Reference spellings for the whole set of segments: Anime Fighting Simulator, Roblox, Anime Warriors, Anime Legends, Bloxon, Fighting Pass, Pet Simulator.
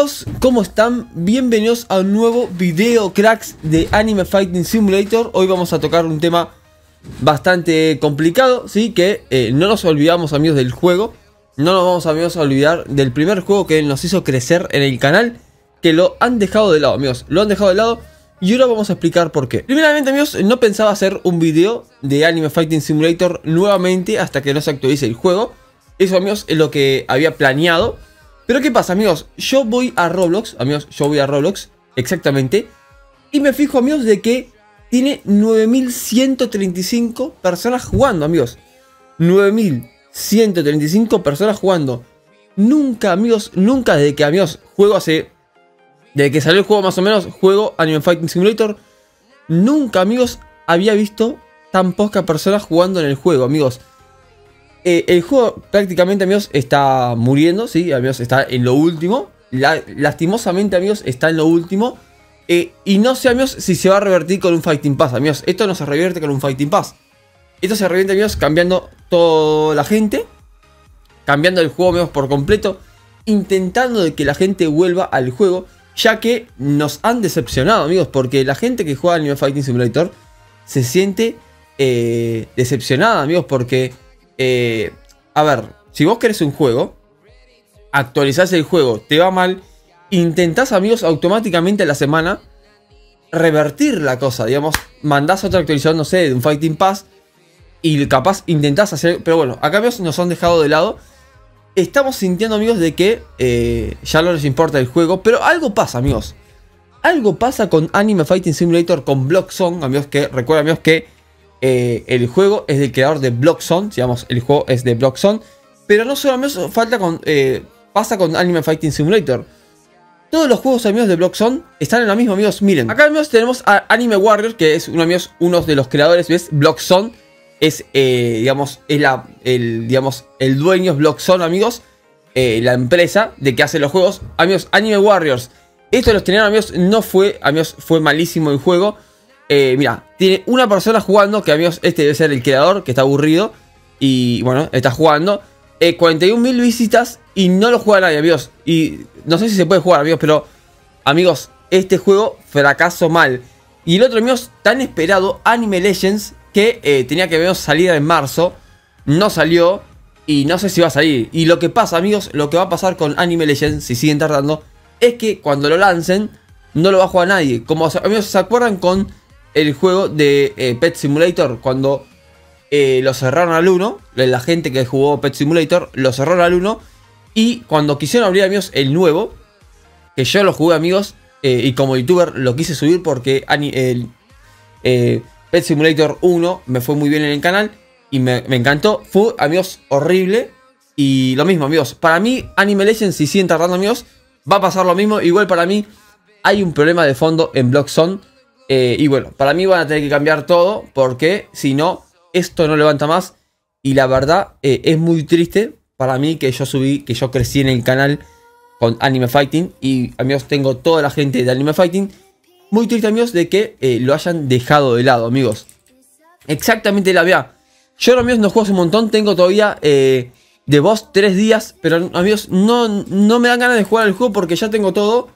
amigos, ¿cómo están? Bienvenidos a un nuevo video, cracks, de Anime Fighting Simulator. Hoy vamos a tocar un tema bastante complicado, ¿sí? Que no nos olvidamos, amigos, del juego. No nos vamos, amigos, a olvidar del primer juego que nos hizo crecer en el canal, que lo han dejado de lado, amigos. Lo han dejado de lado y ahora vamos a explicar por qué. Primeramente, amigos, no pensaba hacer un video de Anime Fighting Simulator nuevamente hasta que no se actualice el juego. Eso, amigos, es lo que había planeado. Pero ¿qué pasa, amigos? Yo voy a Roblox, amigos, yo voy a Roblox, exactamente. Y me fijo, amigos, de que tiene 9.135 personas jugando, amigos. 9.135 personas jugando. Nunca, amigos, nunca desde que, amigos, juego hace... Desde que salió el juego, más o menos, juego Anime Fighting Simulator. Nunca, amigos, había visto tan pocas personas jugando en el juego, amigos. El juego prácticamente, amigos, está muriendo, sí, amigos, está en lo último. Lastimosamente, amigos, está en lo último. Y no sé, amigos, si se va a revertir con un Fighting Pass, amigos. Esto no se revierte con un Fighting Pass. Esto se revierte, amigos, cambiando toda la gente. Cambiando el juego, amigos, por completo. Intentando de que la gente vuelva al juego. Ya que nos han decepcionado, amigos. Porque la gente que juega al Anime Fighting Simulator se siente decepcionada, amigos, porque... a ver, si vos querés un juego, actualizás el juego, te va mal, intentás, amigos, automáticamente a la semana revertir la cosa, digamos, mandás otra actualización, no sé, de un Fighting Pass, y capaz intentás hacer, pero bueno, acá, amigos, nos han dejado de lado. Estamos sintiendo, amigos, de que ya no les importa el juego, pero algo pasa, amigos. Algo pasa con Anime Fighting Simulator, con Bloxon, amigos, que recuerda, amigos, que el juego es del creador de Bloxon, digamos, el juego es de Bloxon. Pero no solo, amigos, pasa con Anime Fighting Simulator. Todos los juegos, amigos, de Bloxon están en la misma, amigos, miren. Acá, amigos, tenemos a Anime Warriors, que es uno, amigos, uno de los creadores, ¿ves? Bloxon es, digamos, es el dueño, es Bloxon, amigos, la empresa de que hace los juegos. Amigos, Anime Warriors, esto los tenían, amigos, no fue, amigos, fue malísimo el juego. Mira, tiene una persona jugando, que, amigos, este debe ser el creador, que está aburrido. Y bueno, está jugando. 41.000 visitas y no lo juega nadie, amigos. Y no sé si se puede jugar, amigos, pero... Amigos, este juego fracasó mal. Y el otro, amigos, tan esperado, Anime Legends, que tenía que, amigos, salir en marzo. No salió y no sé si va a salir. Y lo que pasa, amigos, lo que va a pasar con Anime Legends, si siguen tardando, es que cuando lo lancen, no lo va a jugar nadie. Como, amigos, ¿se acuerdan con... el juego de Pet Simulator? Cuando lo cerraron al 1, la gente que jugó Pet Simulator lo cerraron al 1. Y cuando quisieron abrir, amigos, el nuevo, que yo lo jugué, amigos, y como youtuber lo quise subir porque Pet Simulator 1 me fue muy bien en el canal y me encantó. Fue, amigos, horrible. Y lo mismo, amigos, para mí Anime Legends, si siguen tardando, amigos, va a pasar lo mismo. Igual para mí hay un problema de fondo en Bloxon. Y bueno, para mí van a tener que cambiar todo, porque si no, esto no levanta más. Y la verdad, es muy triste para mí que yo subí, que yo crecí en el canal con Anime Fighting. Y, amigos, tengo toda la gente de Anime Fighting. Muy triste, amigos, de que lo hayan dejado de lado, amigos. Exactamente la vea. Yo, amigos, no juego hace un montón. Tengo todavía de boss 3 días. Pero, amigos, no me dan ganas de jugar al juego porque ya tengo todo.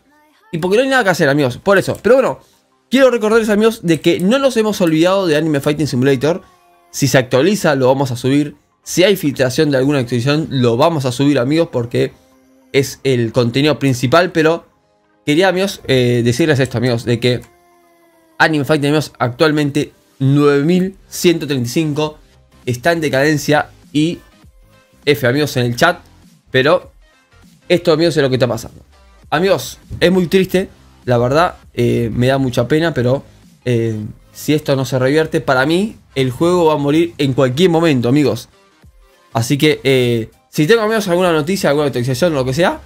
Y porque no hay nada que hacer, amigos. Por eso. Pero bueno. Quiero recordarles, amigos, de que no nos hemos olvidado de Anime Fighting Simulator. Si se actualiza, lo vamos a subir. Si hay filtración de alguna actualización, lo vamos a subir, amigos, porque es el contenido principal. Pero quería, amigos, decirles esto, amigos, de que Anime Fighting, amigos, actualmente 9.135 está en decadencia y F, amigos, en el chat. Pero esto, amigos, es lo que está pasando. Amigos, es muy triste. La verdad, me da mucha pena, pero si esto no se revierte, para mí el juego va a morir en cualquier momento, amigos. Así que si tengo, amigos, alguna noticia, alguna actualización, lo que sea,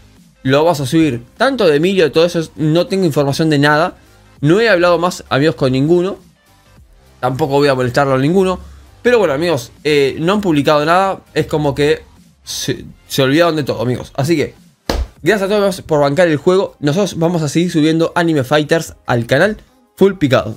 lo vas a subir. Tanto de Emilio, todo eso, no tengo información de nada. No he hablado más, amigos, con ninguno. Tampoco voy a molestarlo a ninguno. Pero bueno, amigos, no han publicado nada. Es como que se olvidaron de todo, amigos. Así que... gracias a todos por bancar el juego. Nosotros vamos a seguir subiendo Anime Fighters al canal full picado.